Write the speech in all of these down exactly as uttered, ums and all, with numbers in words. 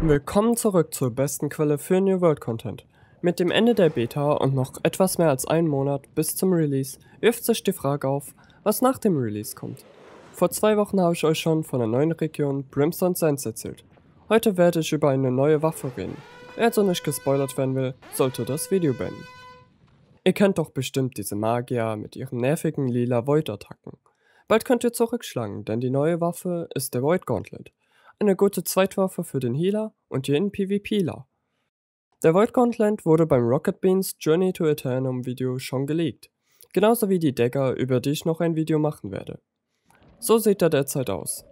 Willkommen zurück zur besten Quelle für New World Content. Mit dem Ende der Beta und noch etwas mehr als einen Monat bis zum Release wirft sich die Frage auf, was nach dem Release kommt. Vor zwei Wochen habe ich euch schon von der neuen Region Brimstone Sands erzählt. Heute werde ich über eine neue Waffe reden. Wer also nicht gespoilert werden will, sollte das Video beenden. Ihr kennt doch bestimmt diese Magier mit ihren nervigen lila Void-Attacken. Bald könnt ihr zurückschlagen, denn die neue Waffe ist der Void Gauntlet. Eine gute Zweitwaffe für den Healer und jeden PvPler. Der Void Gauntlet wurde beim Rocket Beans Journey to Aeternum Video schon geleakt, genauso wie die Dagger, über die ich noch ein Video machen werde. So sieht er derzeit aus.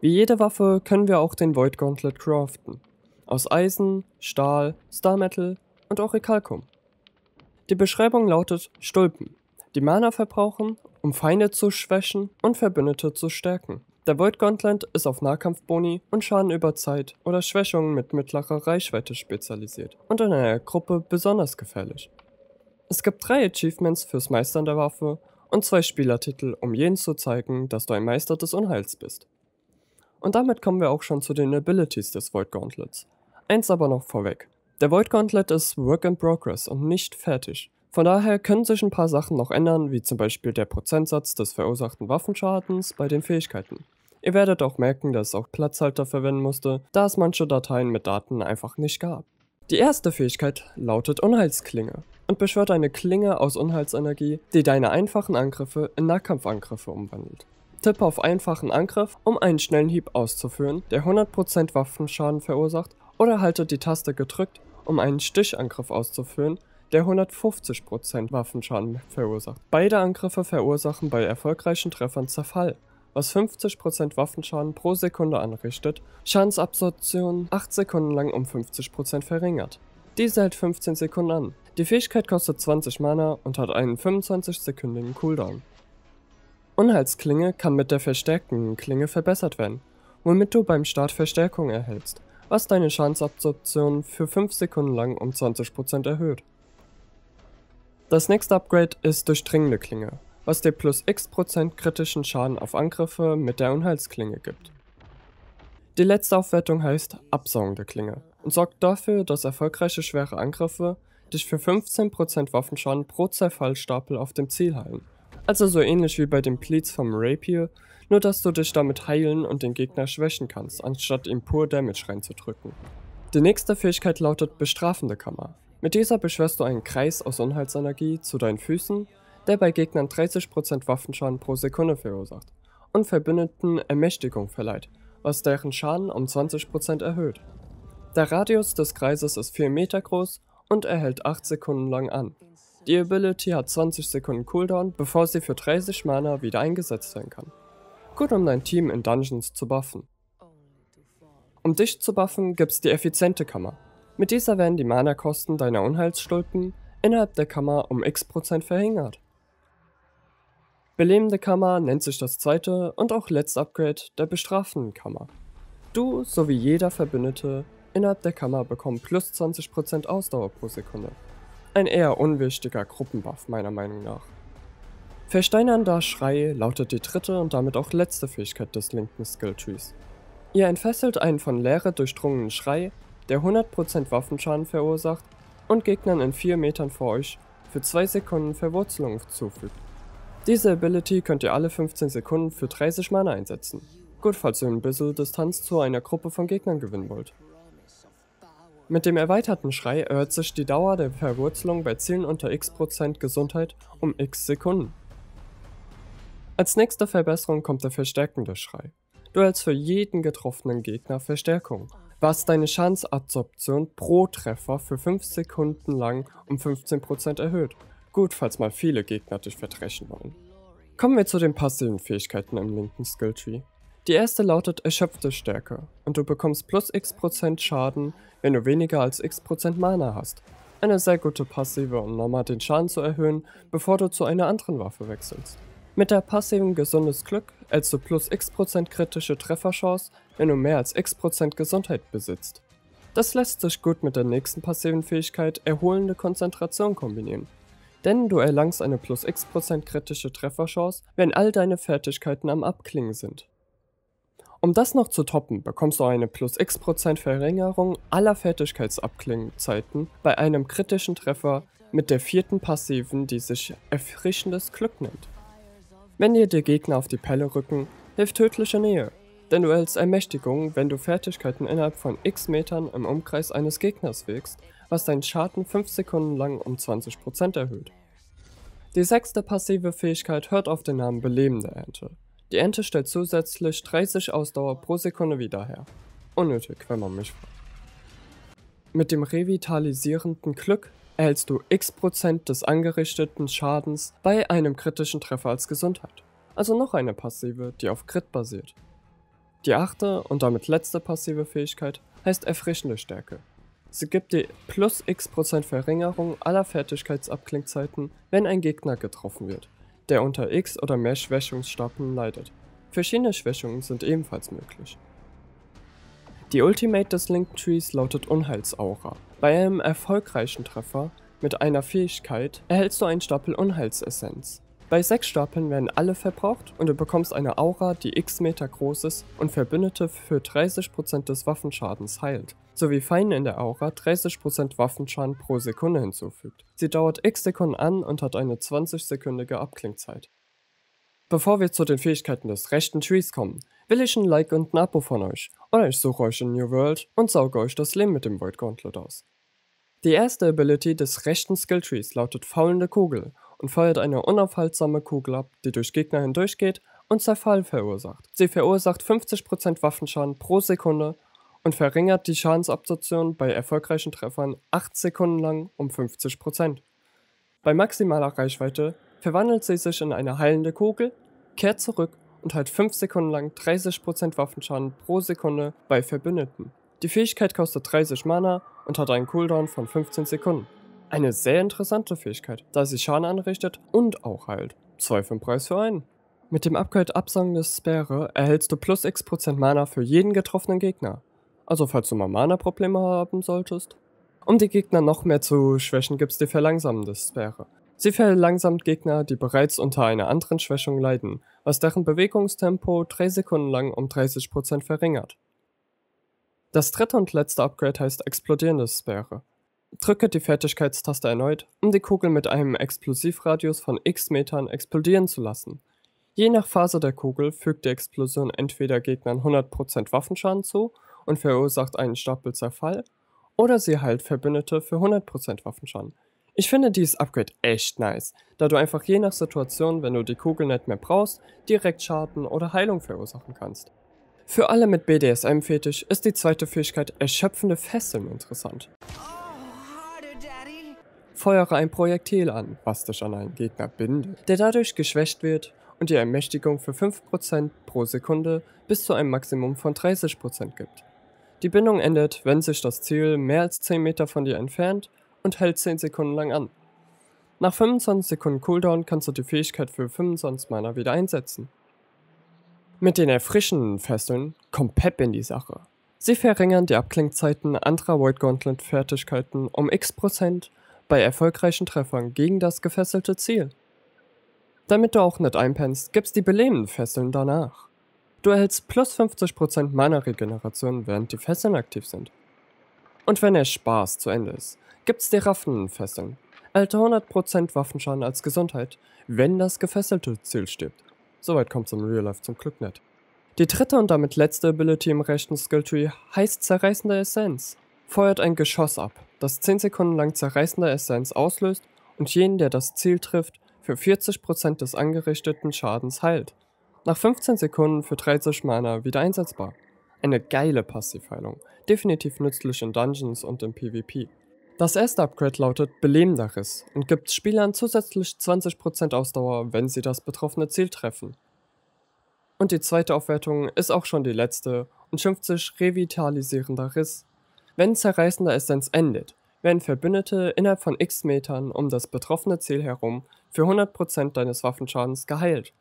Wie jede Waffe können wir auch den Void Gauntlet craften, aus Eisen, Stahl, Star Metal und Orichalcum. Die Beschreibung lautet Stulpen, die Mana verbrauchen, um Feinde zu schwächen und Verbündete zu stärken. Der Void Gauntlet ist auf Nahkampfboni und Schaden über Zeit oder Schwächungen mit mittlerer Reichweite spezialisiert und in einer Gruppe besonders gefährlich. Es gibt drei Achievements fürs Meistern der Waffe und zwei Spielertitel, um jeden zu zeigen, dass du ein Meister des Unheils bist. Und damit kommen wir auch schon zu den Abilities des Void Gauntlets. Eins aber noch vorweg. Der Void Gauntlet ist Work in Progress und nicht fertig. Von daher können sich ein paar Sachen noch ändern, wie zum Beispiel der Prozentsatz des verursachten Waffenschadens bei den Fähigkeiten. Ihr werdet auch merken, dass es auch Platzhalter verwenden musste, da es manche Dateien mit Daten einfach nicht gab. Die erste Fähigkeit lautet Unheilsklinge und beschwört eine Klinge aus Unheilsenergie, die deine einfachen Angriffe in Nahkampfangriffe umwandelt. Tippe auf einfachen Angriff, um einen schnellen Hieb auszuführen, der hundert Prozent Waffenschaden verursacht, oder haltet die Taste gedrückt, um einen Stichangriff auszuführen, der hundertfünfzig Prozent Waffenschaden verursacht. Beide Angriffe verursachen bei erfolgreichen Treffern Zerfall, was fünfzig Prozent Waffenschaden pro Sekunde anrichtet, Schadensabsorption acht Sekunden lang um fünfzig Prozent verringert. Diese hält fünfzehn Sekunden an. Die Fähigkeit kostet zwanzig Mana und hat einen fünfundzwanzig-sekündigen Cooldown. Unheilsklinge kann mit der verstärkten Klinge verbessert werden, womit du beim Start Verstärkung erhältst, was deine Schadensabsorption für fünf Sekunden lang um zwanzig Prozent erhöht. Das nächste Upgrade ist durchdringende Klinge, was dir plus x Prozent kritischen Schaden auf Angriffe mit der Unheilsklinge gibt. Die letzte Aufwertung heißt absaugende Klinge und sorgt dafür, dass erfolgreiche schwere Angriffe dich für fünfzehn Prozent Waffenschaden pro Zerfallstapel auf dem Ziel heilen. Also so ähnlich wie bei den Pleats vom Rapier, nur dass du dich damit heilen und den Gegner schwächen kannst, anstatt ihm pur Damage reinzudrücken. Die nächste Fähigkeit lautet Bestrafende Kammer. Mit dieser beschwörst du einen Kreis aus Unheilsenergie zu deinen Füßen, der bei Gegnern dreißig Prozent Waffenschaden pro Sekunde verursacht und Verbündeten Ermächtigung verleiht, was deren Schaden um zwanzig Prozent erhöht. Der Radius des Kreises ist vier Meter groß und erhält acht Sekunden lang an. Die Ability hat zwanzig Sekunden Cooldown, bevor sie für dreißig Mana wieder eingesetzt werden kann. Gut, um dein Team in Dungeons zu buffen. Um dich zu buffen, gibt's die effiziente Kammer. Mit dieser werden die Mana-Kosten deiner Unheilsstulpen innerhalb der Kammer um x Prozent verringert. Belebende Kammer nennt sich das zweite und auch letzte Upgrade der bestrafenden Kammer. Du sowie jeder Verbündete innerhalb der Kammer bekommen plus zwanzig Prozent Ausdauer pro Sekunde. Ein eher unwichtiger Gruppenbuff meiner Meinung nach. Versteinernder Schrei lautet die dritte und damit auch letzte Fähigkeit des linken Skilltrees. Ihr entfesselt einen von Leere durchdrungenen Schrei, der hundert Prozent Waffenschaden verursacht und Gegnern in vier Metern vor euch für zwei Sekunden Verwurzelung zufügt. Diese Ability könnt ihr alle fünfzehn Sekunden für dreißig Mana einsetzen. Gut, falls ihr ein bisschen Distanz zu einer Gruppe von Gegnern gewinnen wollt. Mit dem erweiterten Schrei erhöht sich die Dauer der Verwurzelung bei Zielen unter x Prozent Gesundheit um x Sekunden. Als nächste Verbesserung kommt der verstärkende Schrei. Du erhältst für jeden getroffenen Gegner Verstärkung, was deine Schadensabsorption pro Treffer für fünf Sekunden lang um fünfzehn Prozent erhöht. Gut, falls mal viele Gegner dich verdreschen wollen. Kommen wir zu den passiven Fähigkeiten im linken Skilltree. Die erste lautet Erschöpfte Stärke und du bekommst plus x Prozent Schaden, wenn du weniger als x Prozent Mana hast. Eine sehr gute Passive, um nochmal den Schaden zu erhöhen, bevor du zu einer anderen Waffe wechselst. Mit der passiven Gesundes Glück erhältst du plus x Prozent kritische Trefferchance, wenn du mehr als x Prozent Gesundheit besitzt. Das lässt sich gut mit der nächsten passiven Fähigkeit Erholende Konzentration kombinieren. Denn du erlangst eine plus x Prozent kritische Trefferchance, wenn all deine Fertigkeiten am Abklingen sind. Um das noch zu toppen, bekommst du eine plus x Prozent Verringerung aller Fertigkeitsabklingenzeiten bei einem kritischen Treffer mit der vierten Passiven, die sich erfrischendes Glück nennt. Wenn dir die Gegner auf die Pelle rücken, hilft tödliche Nähe, denn du erhältst Ermächtigung, wenn du Fertigkeiten innerhalb von x Metern im Umkreis eines Gegners wägst, was deinen Schaden fünf Sekunden lang um zwanzig Prozent erhöht. Die sechste passive Fähigkeit hört auf den Namen Belebende Ente. Die Ente stellt zusätzlich dreißig Ausdauer pro Sekunde wieder her. Unnötig, wenn man mich fragt. Mit dem revitalisierenden Glück erhältst du x Prozent des angerichteten Schadens bei einem kritischen Treffer als Gesundheit. Also noch eine passive, die auf Crit basiert. Die achte und damit letzte passive Fähigkeit heißt Erfrischende Stärke. Sie gibt dir plus x Prozent Verringerung aller Fertigkeitsabklingzeiten, wenn ein Gegner getroffen wird, der unter x oder mehr Schwächungsstapeln leidet. Verschiedene Schwächungen sind ebenfalls möglich. Die Ultimate des Linktrees lautet Unheilsaura. Bei einem erfolgreichen Treffer mit einer Fähigkeit erhältst du einen Stapel Unheilsessenz. Bei sechs Stapeln werden alle verbraucht und du bekommst eine Aura, die x Meter groß ist und Verbündete für dreißig Prozent des Waffenschadens heilt, sowie Feinden in der Aura dreißig Prozent Waffenschaden pro Sekunde hinzufügt. Sie dauert x Sekunden an und hat eine zwanzig-sekündige Abklingzeit. Bevor wir zu den Fähigkeiten des rechten Trees kommen, will ich ein Like und ein Abo von euch, oder ich suche euch in New World und sauge euch das Leben mit dem Void Gauntlet aus. Die erste Ability des rechten Skill Trees lautet Faulende Kugel und feuert eine unaufhaltsame Kugel ab, die durch Gegner hindurchgeht und Zerfall verursacht. Sie verursacht fünfzig Prozent Waffenschaden pro Sekunde und verringert die Schadensabsorption bei erfolgreichen Treffern acht Sekunden lang um fünfzig Prozent. Bei maximaler Reichweite verwandelt sie sich in eine heilende Kugel, kehrt zurück und heilt fünf Sekunden lang dreißig Prozent Waffenschaden pro Sekunde bei Verbündeten. Die Fähigkeit kostet dreißig Mana und hat einen Cooldown von fünfzehn Sekunden. Eine sehr interessante Fähigkeit, da sie Schaden anrichtet und auch heilt. Zwei für den Preis für einen. Mit dem Upgrade Absaugen des Sperre erhältst du plus x Prozent Mana für jeden getroffenen Gegner. Also falls du mal Mana-Probleme haben solltest. Um die Gegner noch mehr zu schwächen, gibt's die verlangsamende Sperre. Sie verlangsamt Gegner, die bereits unter einer anderen Schwächung leiden, was deren Bewegungstempo drei Sekunden lang um dreißig Prozent verringert. Das dritte und letzte Upgrade heißt Explodierende Sperre. Drücke die Fertigkeitstaste erneut, um die Kugel mit einem Explosivradius von x Metern explodieren zu lassen. Je nach Phase der Kugel fügt die Explosion entweder Gegnern hundert Prozent Waffenschaden zu und verursacht einen Stapel Zerfall, oder sie heilt Verbündete für hundert Prozent Waffenschaden. Ich finde dieses Upgrade echt nice, da du einfach je nach Situation, wenn du die Kugel nicht mehr brauchst, direkt Schaden oder Heilung verursachen kannst. Für alle mit B D S M-Fetisch ist die zweite Fähigkeit Erschöpfende Fesseln interessant. Feuere ein Projektil an, was dich an einen Gegner bindet, der dadurch geschwächt wird und die Ermächtigung für fünf Prozent pro Sekunde bis zu einem Maximum von dreißig Prozent gibt. Die Bindung endet, wenn sich das Ziel mehr als zehn Meter von dir entfernt und hält zehn Sekunden lang an. Nach fünfundzwanzig Sekunden Cooldown kannst du die Fähigkeit für fünfundzwanzig Mana wieder einsetzen. Mit den erfrischenden Fesseln kommt Pep in die Sache. Sie verringern die Abklingzeiten anderer Void Gauntlet Fertigkeiten um x Prozent bei erfolgreichen Treffern gegen das gefesselte Ziel. Damit du auch nicht einpennst, gibt's die belebenden Fesseln danach. Du erhältst plus fünfzig Prozent Mana-Regeneration, während die Fesseln aktiv sind. Und wenn der Spaß zu Ende ist, gibt's die raffenden Fesseln. Erhalte hundert Prozent Waffenschaden als Gesundheit, wenn das gefesselte Ziel stirbt. Soweit kommt's im Real Life zum Glück nicht. Die dritte und damit letzte Ability im rechten Skilltree heißt Zerreißende Essenz. Feuert ein Geschoss ab, das zehn Sekunden lang zerreißende Essenz auslöst und jeden, der das Ziel trifft, für vierzig Prozent des angerichteten Schadens heilt. Nach fünfzehn Sekunden für dreißig Mana wieder einsetzbar. Eine geile Passivheilung, definitiv nützlich in Dungeons und im PvP. Das erste Upgrade lautet Belebender Riss und gibt Spielern zusätzlich zwanzig Prozent Ausdauer, wenn sie das betroffene Ziel treffen. Und die zweite Aufwertung ist auch schon die letzte und schimpft sich Revitalisierender Riss. Wenn Zerreißende Essenz endet, werden Verbündete innerhalb von x Metern um das betroffene Ziel herum für hundert Prozent deines Waffenschadens geheilt.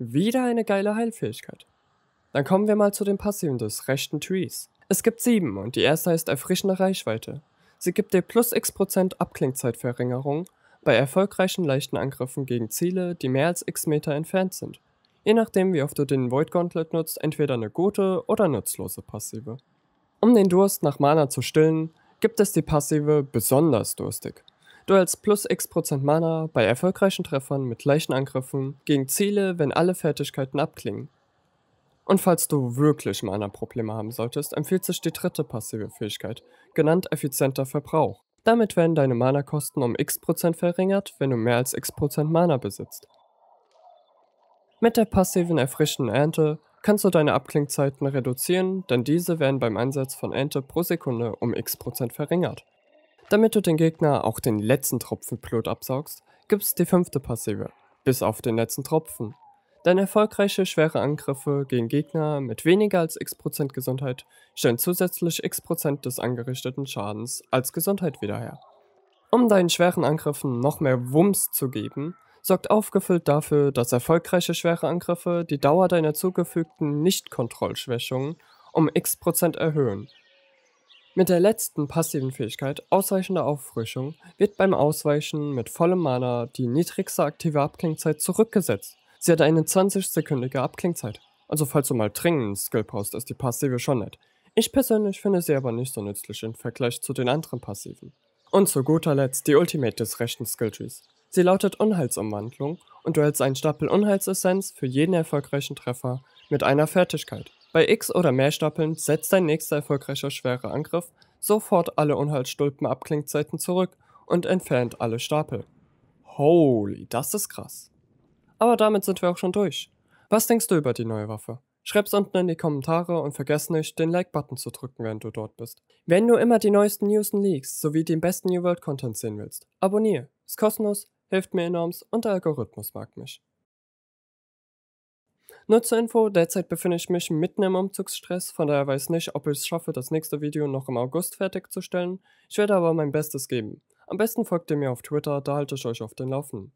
Wieder eine geile Heilfähigkeit. Dann kommen wir mal zu den Passiven des rechten Trees. Es gibt sieben und die erste heißt Erfrischende Reichweite. Sie gibt dir plus x Prozent Abklingzeitverringerung bei erfolgreichen leichten Angriffen gegen Ziele, die mehr als x Meter entfernt sind. je nachdem wie oft du den Void Gauntlet nutzt, entweder eine gute oder nutzlose Passive. Um den Durst nach Mana zu stillen, gibt es die Passive besonders durstig. Du erhältst plus x Prozent Mana bei erfolgreichen Treffern mit leichten Angriffen gegen Ziele, wenn alle Fertigkeiten abklingen. Und falls du wirklich Mana-Probleme haben solltest, empfiehlt sich die dritte passive Fähigkeit, genannt effizienter Verbrauch. Damit werden deine Mana-Kosten um x Prozent verringert, wenn du mehr als x Prozent Mana besitzt. Mit der passiven erfrischenden Ernte kannst du deine Abklingzeiten reduzieren, denn diese werden beim Einsatz von Ernte pro Sekunde um x Prozent verringert. Damit du den Gegner auch den letzten Tropfen Blut absaugst, gibt's die fünfte Passive, bis auf den letzten Tropfen. Deine erfolgreiche schwere Angriffe gegen Gegner mit weniger als x% Gesundheit stellen zusätzlich x% des angerichteten Schadens als Gesundheit wieder her. Um deinen schweren Angriffen noch mehr Wumms zu geben, sorgt aufgefüllt dafür, dass erfolgreiche schwere Angriffe die Dauer deiner zugefügten Nicht-Kontrollschwächungen um x% erhöhen. Mit der letzten passiven Fähigkeit, ausweichende Auffrischung, wird beim Ausweichen mit vollem Mana die niedrigste aktive Abklingzeit zurückgesetzt. Sie hat eine zwanzig-sekündige Abklingzeit. Also falls du mal dringend Skill brauchst, ist die passive schon nett. Ich persönlich finde sie aber nicht so nützlich im Vergleich zu den anderen passiven. Und zu guter Letzt die Ultimate des rechten Skilltrees. Sie lautet Unheilsumwandlung und du hältst einen Stapel Unheilsessenz für jeden erfolgreichen Treffer mit einer Fertigkeit. Bei x oder mehr Stapeln setzt dein nächster erfolgreicher schwerer Angriff sofort alle Unheilstulpen-Abklingzeiten zurück und entfernt alle Stapel. Holy, das ist krass. Aber damit sind wir auch schon durch. Was denkst du über die neue Waffe? Schreib's unten in die Kommentare und vergiss nicht, den Like-Button zu drücken, während du dort bist. Wenn du immer die neuesten News und Leaks sowie den besten New World Content sehen willst, abonniere. Ist kostenlos, hilft mir enorm und der Algorithmus mag mich. Nur zur Info, derzeit befinde ich mich mitten im Umzugsstress, von daher weiß ich nicht, ob ich es schaffe, das nächste Video noch im August fertigzustellen. Ich werde aber mein Bestes geben. Am besten folgt ihr mir auf Twitter, da halte ich euch auf den Laufenden.